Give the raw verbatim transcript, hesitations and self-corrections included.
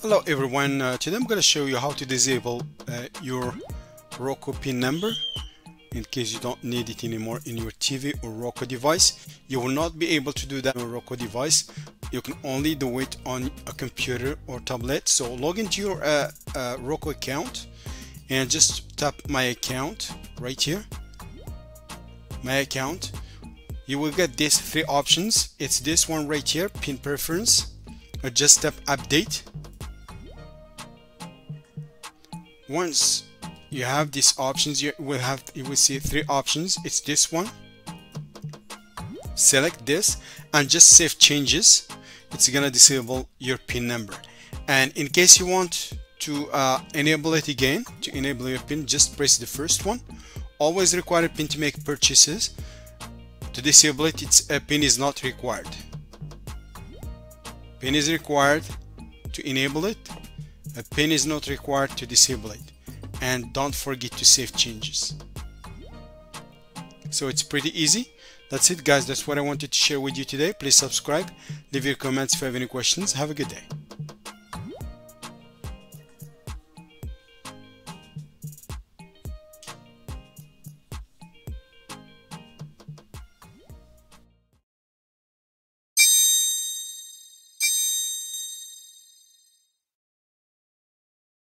Hello everyone, uh, today I'm going to show you how to disable uh, your Roku pin number in case you don't need it anymore in your T V or Roku device. You will not be able to do that on a Roku device. You can only do it on a computer or tablet. So log into your uh, uh, Roku account and just tap my account right here, my account. You will get these three options. It's this one right here, pin preference. I just tap update. Once you have these options, you will have you will see three options. It's this one. Select this and just save changes. It's gonna disable your pin number. And in case you want to uh, enable it again, to enable your pin, just press the first one. Always require a pin to make purchases. To disable it, it's a pin is not required. Pin is required to enable it. A pin is not required to disable it. And don't forget to save changes. So it's pretty easy. That's it guys, that's what I wanted to share with you today. Please subscribe, leave your comments if you have any questions. Have a good day.